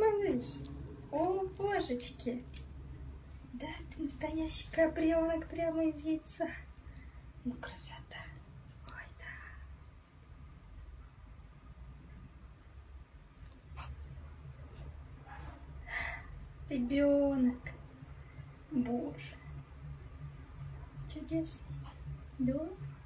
Малыш, о, божечки. Да, ты настоящий каприонок прямо из яйца. Ну, красота. Ой, да. Ребенок. Боже. Чудесный. Да.